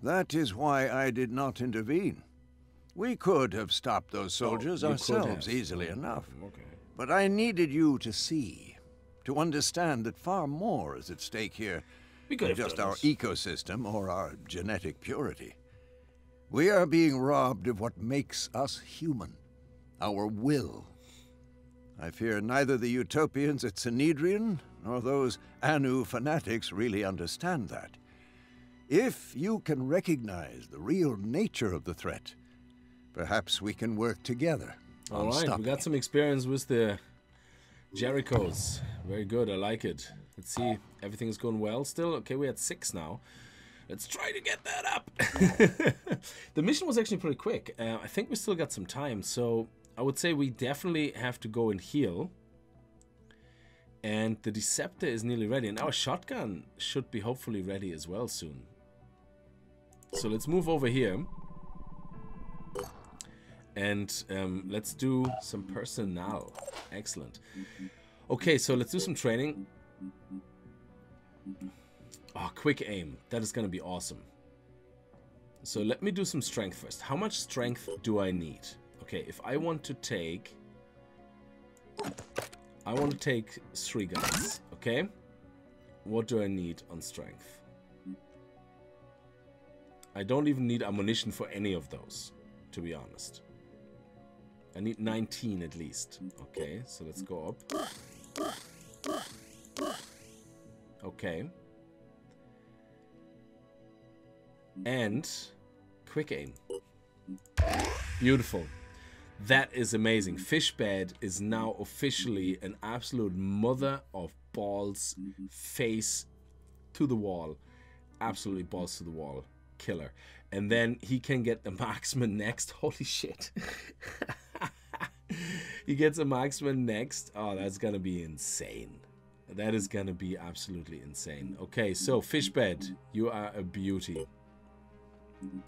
That is why I did not intervene. We could have stopped those soldiers ourselves easily enough. Okay. But I needed you to see, to understand that far more is at stake here than just our ecosystem or our genetic purity. We are being robbed of what makes us human, our will. I fear neither the Utopians at Synedrion nor those Anu fanatics really understand that. If you can recognize the real nature of the threat, perhaps we can work together. All right, we got some experience with the Jerichos. Very good, I like it. Let's see, everything is going well still. Okay, we're at 6 now. Let's try to get that up. The mission was actually pretty quick. I think we still got some time, so I would say we definitely have to go and heal. And the Deceptor is nearly ready, and our shotgun should be hopefully ready as well soon. So let's move over here. And let's do some personnel. Excellent. Okay, so let's do some training. Oh, quick aim. That is going to be awesome. So let me do some strength first. How much strength do I need? Okay, if I want to take... I want to take 3 guys, okay? What do I need on strength? I don't even need ammunition for any of those, to be honest. I need 19 at least. Okay, so let's go up. Okay. And quick aim. Beautiful. That is amazing. Fishbat is now officially an absolute mother of balls, face to the wall. Absolutely balls to the wall. Killer. And then he can get the marksman next. Holy shit. He gets a marksman next. Oh, that's going to be insane. That is going to be absolutely insane. Okay, so Fishbat, you are a beauty.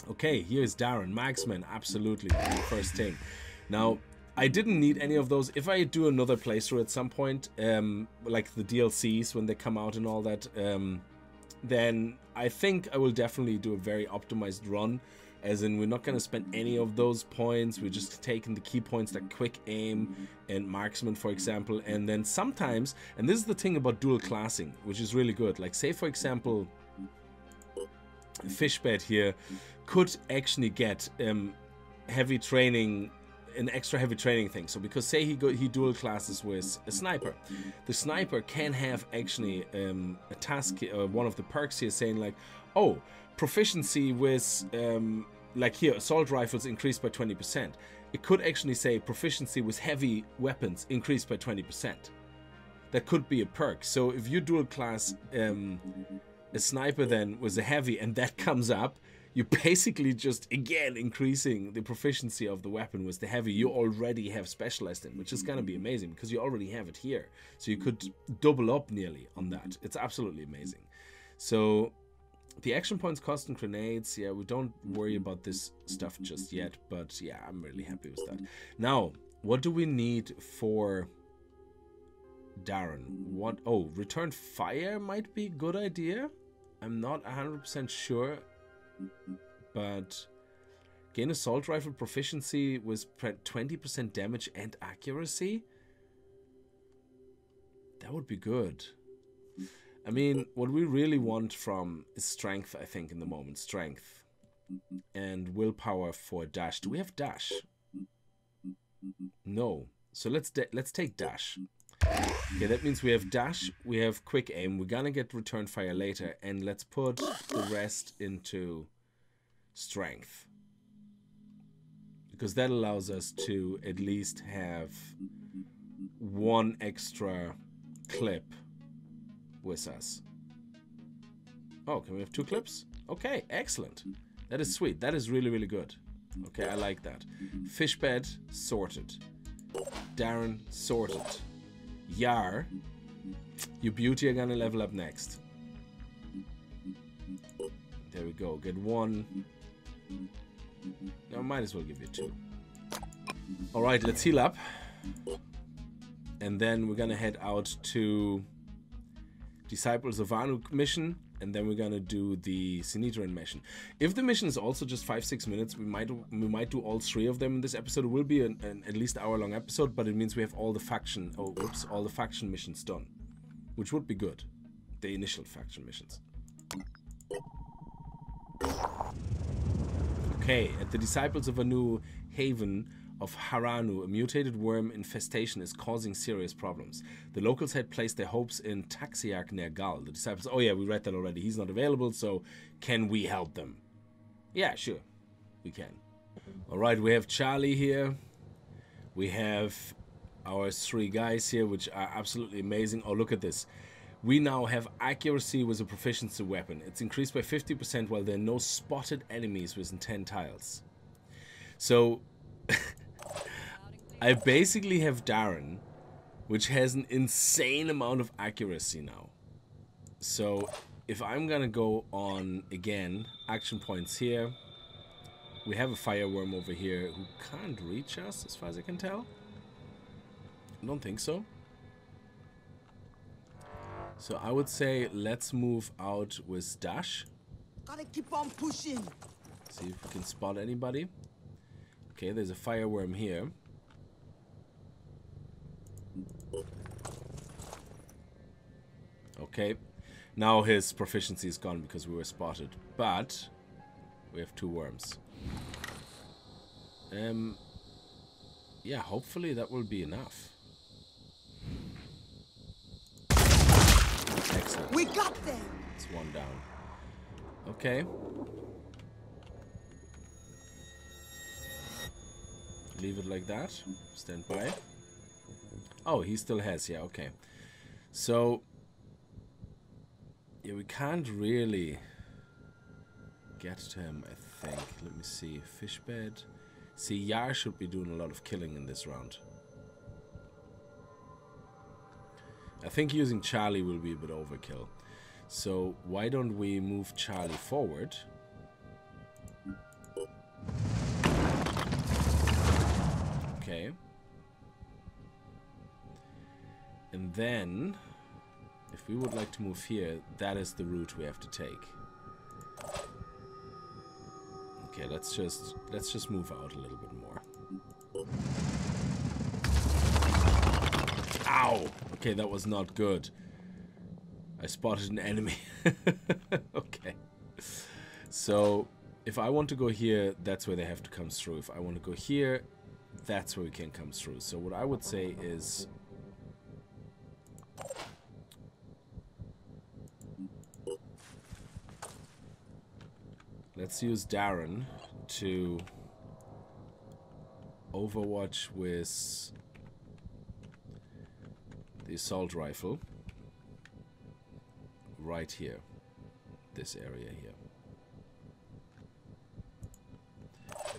Okay, here's Darren. Marksman, absolutely. First thing. Now, I didn't need any of those. If I do another playthrough at some point, like the DLCs when they come out and all that, then I think I will definitely do a very optimized run. As in, we're not going to spend any of those points. We're just taking the key points, like quick aim and marksman, for example. And then sometimes, and this is the thing about dual classing, which is really good. Like, say, for example... Fishbat here could actually get heavy training, an extra heavy training thing. So because say he dual classes with a sniper, the sniper can have actually a task, one of the perks here saying like, oh, proficiency with like here assault rifles increased by 20%. It could actually say proficiency with heavy weapons increased by 20%. That could be a perk. So if you dual class a sniper then was a heavy and that comes up, you're basically just again increasing the proficiency of the weapon with the heavy you already have specialized in, which is going to be amazing because you already have it here, so you could double up nearly on that. It's absolutely amazing. So the action points cost and grenades, yeah, we don't worry about this stuff just yet, but yeah, I'm really happy with that. Now what do we need for Darren? What? Oh, return fire might be a good idea. I'm not 100% sure, but gain assault rifle proficiency with 20% damage and accuracy. That would be good. I mean, what we really want from is strength, I think, in the moment. Strength and willpower for dash. Do we have dash? No. So let's take dash. Okay, that means we have dash, we have quick aim, we're gonna get return fire later, and let's put the rest into strength. because that allows us to at least have one extra clip with us. Oh, can we have two clips? Okay, excellent. That is sweet. That is really, really good. Okay, I like that. Fishbat, sorted. Darren, sorted. Yar, you beauty are gonna level up next. There we go. Get one. I might as well give you two. Alright, let's heal up. And then we're gonna head out to Disciples of Anu mission. And then we're gonna do the Synedrion mission. If the mission is also just 5-6 minutes, we might do all three of them in this episode. It will be an at least hour-long episode, but it means we have all the faction. Oh, oops, all the faction missions done, which would be good. The initial faction missions. Okay, at the Disciples of Anu Haven of Haranu, a mutated worm infestation is causing serious problems. The locals had placed their hopes in Taxiak near Gal. The disciples... Oh yeah, we read that already. He's not available, so can we help them? Yeah, sure. We can. Alright, we have Charlie here. We have our three guys here, which are absolutely amazing. Oh, look at this. We now have accuracy with a proficiency weapon. It's increased by 50% while there are no spotted enemies within 10 tiles. So... I basically have Darren, which has an insane amount of accuracy now. So if I'm gonna go on again, action points here. We have a fireworm over here who can't reach us as far as I can tell. I don't think so. So I would say let's move out with Dash. Gotta keep on pushing. See if we can spot anybody. Okay, there's a fireworm here. Okay, now his proficiency is gone because we were spotted, but we have two worms. Yeah, hopefully that will be enough. Excellent. We got them. It's one down. Okay. Leave it like that. Stand by. Oh, he still has, yeah, okay. So, yeah, we can't really get to him, I think. Let me see, Fishbed. See, Yar should be doing a lot of killing in this round. I think using Charlie will be a bit overkill. So, why don't we move Charlie forward? Okay. And then, if we would like to move here, that is the route we have to take. Okay, let's just move out a little bit more. Ow! Okay, that was not good. I spotted an enemy. Okay. So, if I want to go here, that's where they have to come through. If I want to go here, that's where we can come through. So what I would say is... let's use Darren to overwatch with the assault rifle right here, this area here.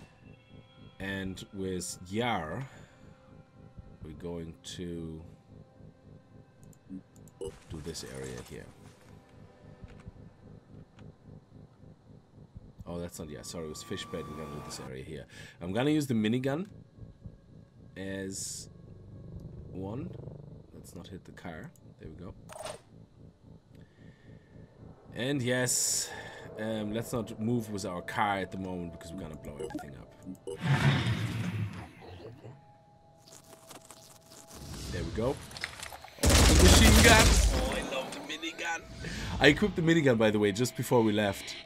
And with Yar, we're going to do this area here. Oh, that's not, yeah, sorry, it was Fishbed. We're gonna do this area here. I'm gonna use the minigun as one. Let's not hit the car. There we go. And yes, let's not move with our car at the moment because we're gonna blow everything up. There we go. The machine gun! Oh, I love the minigun! I equipped the minigun, by the way, just before we left.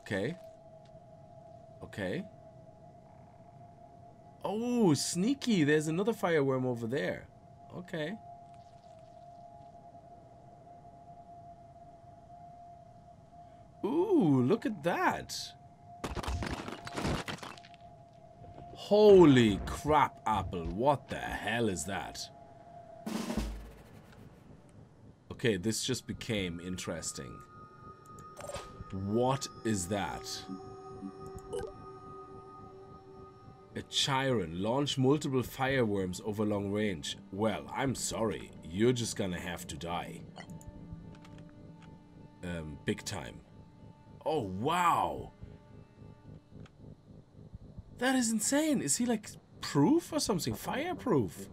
Okay. Okay. Oh, sneaky. There's another fireworm over there. Okay. Ooh, look at that. Holy crap, Apple. What the hell is that? Okay, this just became interesting. What is that? A Chiron. Launch multiple fireworms over long range. Well, I'm sorry. You're just gonna have to die. Big time. Oh, wow. That is insane. Is he like proof or something? Fireproof.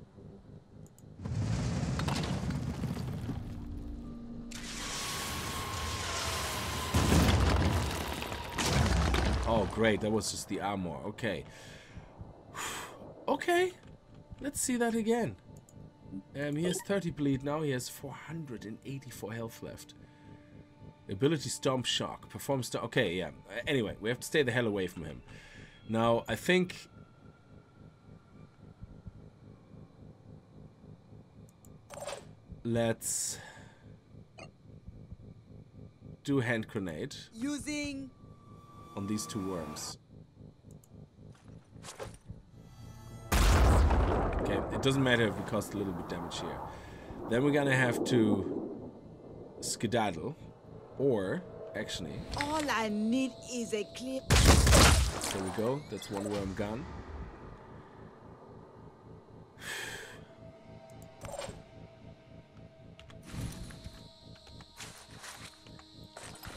Oh, great. That was just the armor. Okay. Okay. Let's see that again. He has 30 bleed. Now he has 484 health left. Ability Stomp Shock. Perform Stomp. Okay, yeah. Anyway, we have to stay the hell away from him. Now, I think... let's... do Hand Grenade. Using... on these two worms. Okay, it doesn't matter if we cost a little bit damage here. Then we're gonna have to skedaddle, or actually. All I need is a clip. There we go. That's one worm gone.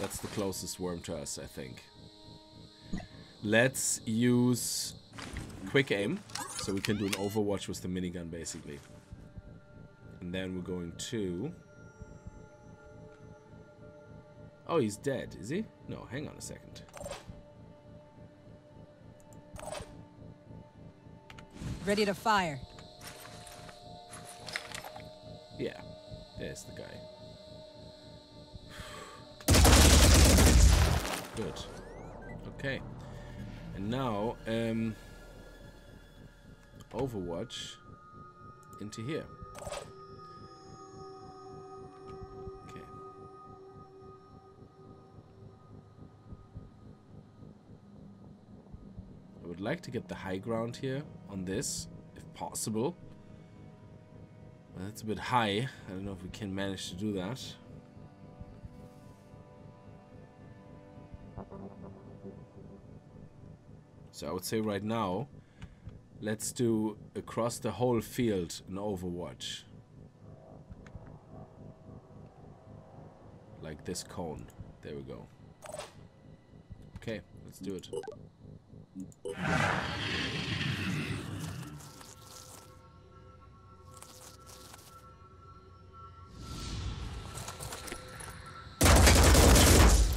That's the closest worm to us, I think. Let's use quick aim, so we can do an overwatch with the minigun, basically. And then we're going to... oh, he's dead, is he? No, hang on a second. Ready to fire. Yeah, there's the guy. Good. Okay. And now, overwatch into here. Okay. I would like to get the high ground here on this, if possible. Well, that's a bit high. I don't know if we can manage to do that. So I would say right now, let's do across the whole field an overwatch. Like this cone. There we go. Okay, let's do it.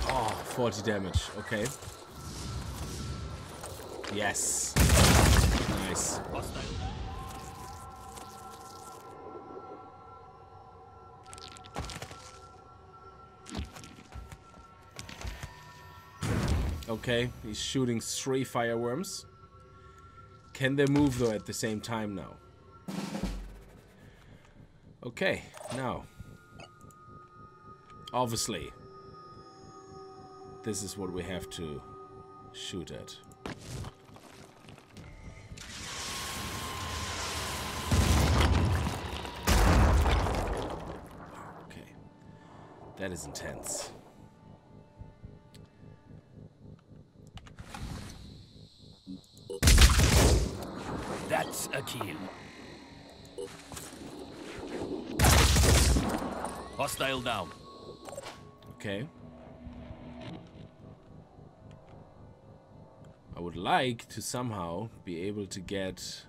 Oh, 40 damage. Okay. Yes. Nice. Okay, he's shooting 3 fireworms. Can they move though at the same time now? Okay, now. Obviously, this is what we have to shoot at. That is intense. That's a kill. Hostile down. Okay. I would like to somehow be able to get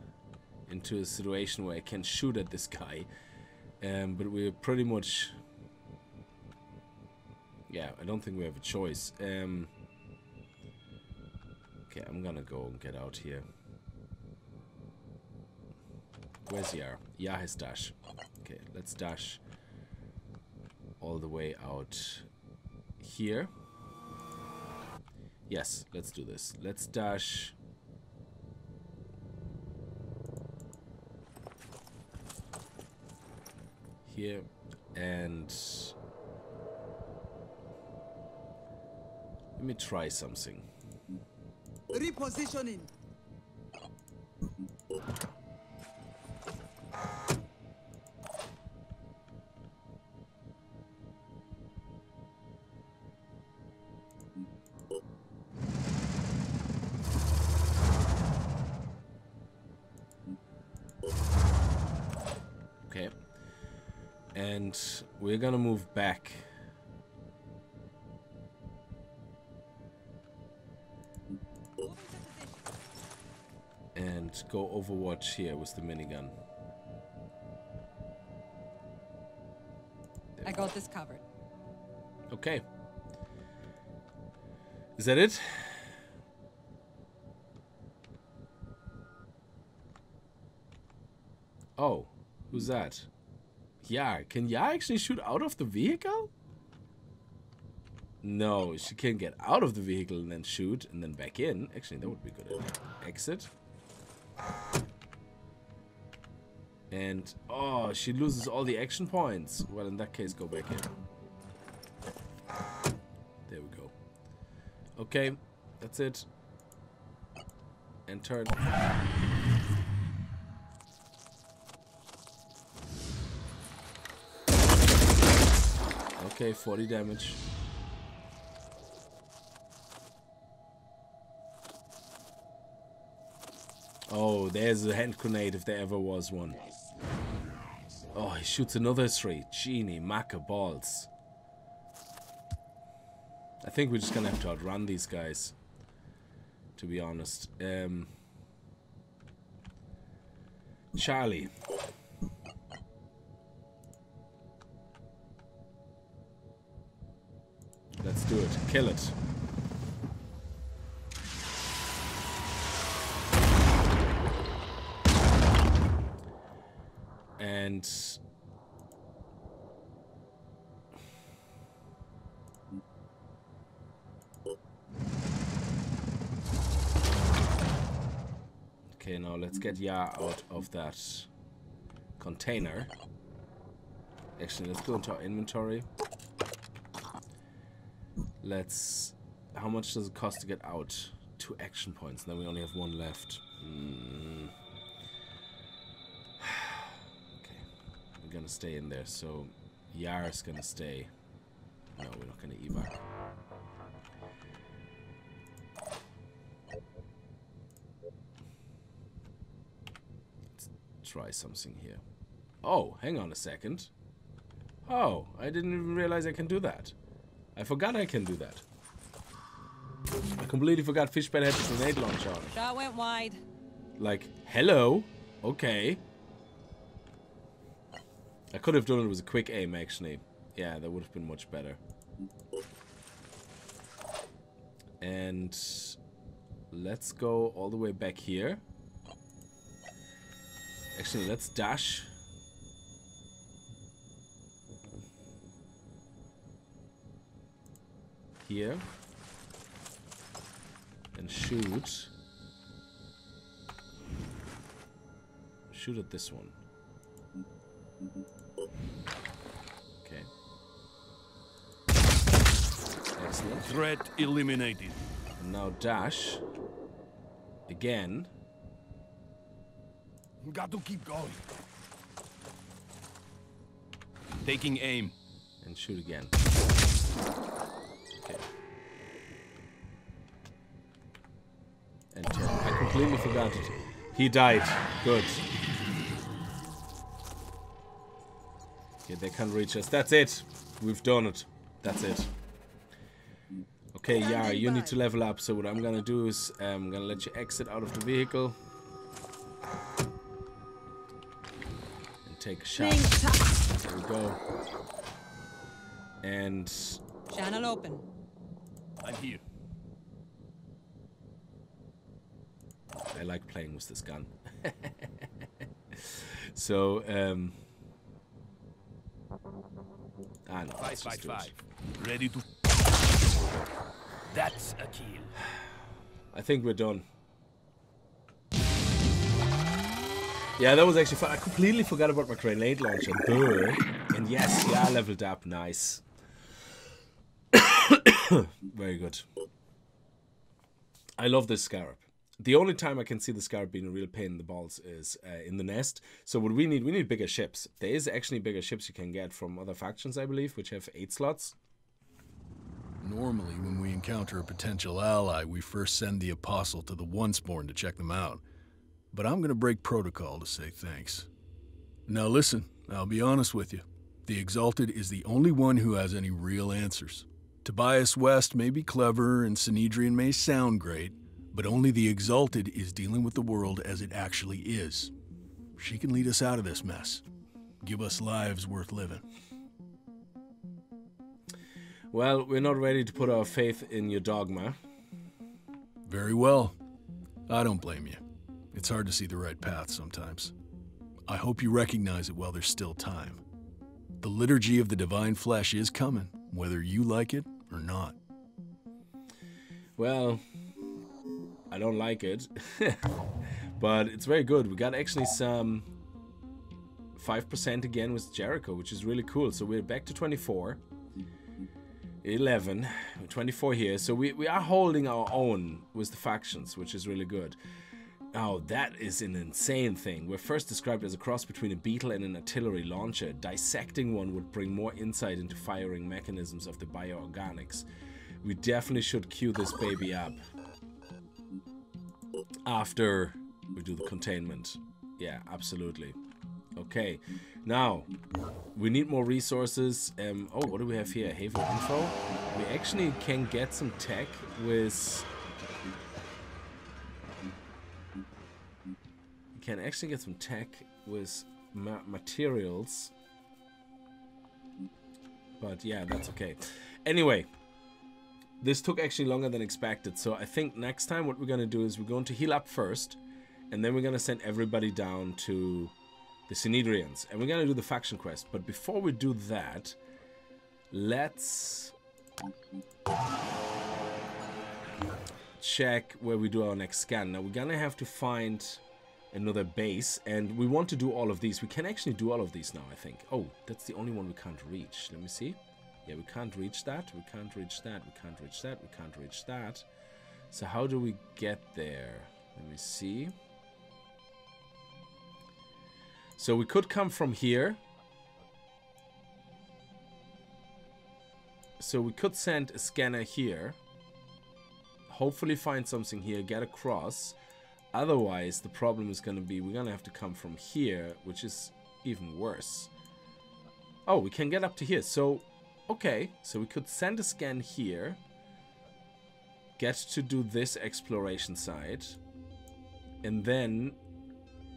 into a situation where I can shoot at this guy, but we're pretty much... yeah, I don't think we have a choice. Okay, I'm gonna go and get out here. Where's Yar? Yar has dash. Okay, let's dash all the way out here. Yes, let's do this. Let's dash. Here and... let me try something. Repositioning. Okay. And we're gonna move back. And go overwatch here with the minigun. I got this covered. Okay. Is that it? Oh, who's that? Yar. Can Yar actually shoot out of the vehicle? No, she can get out of the vehicle and then shoot and then back in. Actually, that would be good. Exit. And oh, she loses all the action points. Well, in that case, go back in. There we go. Okay, that's it. And turn. Okay, 40 damage. Oh, there's a hand grenade if there ever was one. Oh, he shoots another three. Genie, maca, balls. I think we're just gonna have to outrun these guys, to be honest. Charlie. Let's do it. Kill it. And okay, now let's get Yar out of that container. Actually, let's go into our inventory. Let's... how much does it cost to get out? 2 action points, and then we only have 1 left. Gonna stay in there, so Yar's gonna stay. No, we're not gonna evac. Let's try something here. Oh, hang on a second. Oh, I didn't even realize I can do that. I forgot I can do that. I completely forgot Fishbat had a grenade launcher on it. That went wide. Like, hello? Okay. I could have done it with a quick aim, actually. Yeah, that would have been much better. And let's go all the way back here. Actually, let's dash. Here. And shoot. Shoot at this one. Okay. Excellent. Threat eliminated. And now dash. Again. Got to keep going. Taking aim. And shoot again. Okay. And turn. I completely forgot it. He died. Good. Yeah, they can't reach us. That's it. We've done it. That's it. Okay, Yar, you need to level up. So what I'm gonna do is I'm gonna let you exit out of the vehicle and take a shot. There we go. And channel open. I'm here. I like playing with this gun. So ah, no, five. Ready to... That's a kill. I think we're done. Yeah, that was actually fun. I completely forgot about my grenade launcher. And yes, yeah, I leveled up. Nice. Very good. I love this Scarab. The only time I can see the Scarab being a real pain in the balls is in the nest. So what we need bigger ships. There is actually bigger ships you can get from other factions, I believe, which have 8 slots. Normally, when we encounter a potential ally, we first send the Apostle to the Onceborn to check them out. But I'm going to break protocol to say thanks. Now listen, I'll be honest with you. The Exalted is the only one who has any real answers. Tobias West may be clever and Synedrion may sound great, but only the Exalted is dealing with the world as it actually is. She can lead us out of this mess. Give us lives worth living. Well, we're not ready to put our faith in your dogma. Very well. I don't blame you. It's hard to see the right path sometimes. I hope you recognize it while there's still time. The Liturgy of the Divine Flesh is coming, whether you like it or not. Well, I don't like it, but it's very good. We got actually some 5% again with Jericho, which is really cool. So we're back to 24, 11, 24 here. So we are holding our own with the factions, which is really good. Now, that is an insane thing. We're first described as a cross between a beetle and an artillery launcher. Dissecting one would bring more insight into firing mechanisms of the bioorganics. We definitely should queue this baby up. After we do the containment. Yeah, absolutely. Okay, now we need more resources. Oh, what do we have here? Haven info. We actually can get some tech with... Can actually get some tech with materials. But yeah, that's okay. Anyway, this took actually longer than expected. So I think next time what we're going to do is we're going to heal up first. And then we're going to send everybody down to the Synedrions. And we're going to do the faction quest. But before we do that, let's check where we do our next scan. Now we're going to have to find another base, and we want to do all of these. We can actually do all of these now, I think. Oh, that's the only one we can't reach. Let me see. Yeah, we can't reach that. We can't reach that. We can't reach that. We can't reach that. So how do we get there? Let me see. So we could come from here. So we could send a scanner here. Hopefully find something here. Get across. Otherwise, the problem is going to be we're going to have to come from here, which is even worse. Oh, we can get up to here. So, okay. So we could send a scan here. Get to do this exploration site. And then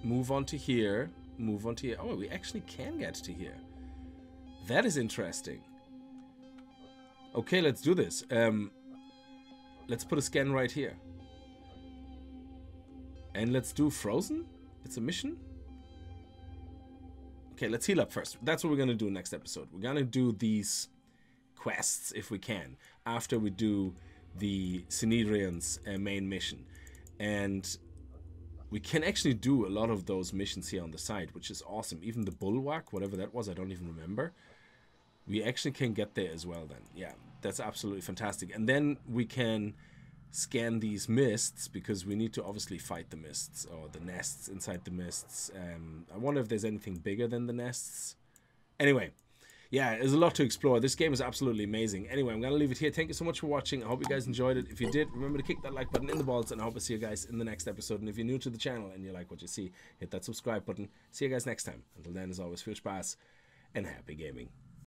move on to here. Move on to here. Oh, we actually can get to here. That is interesting. Okay, let's do this. Let's put a scan right here. And let's do Frozen. It's a mission. Okay, let's heal up first. That's what we're going to do next episode. We're going to do these quests, if we can, after we do the Synedrion's main mission. And we can actually do a lot of those missions here on the side, which is awesome. Even the Bulwark, whatever that was, I don't even remember. We actually can get there as well then. Yeah, that's absolutely fantastic. And then we can scan these mists, because we need to obviously fight the mists, or the nests inside the mists. I wonder if there's anything bigger than the nests. Anyway, yeah, there's a lot to explore. This game is absolutely amazing. Anyway, I'm gonna leave it here. Thank you so much for watching. I hope you guys enjoyed it. If you did, remember to kick that like button in the balls, and I hope I see you guys in the next episode. And if you're new to the channel and you like what you see, hit that subscribe button. See you guys next time. Until then, as always, viel Spaß and happy gaming.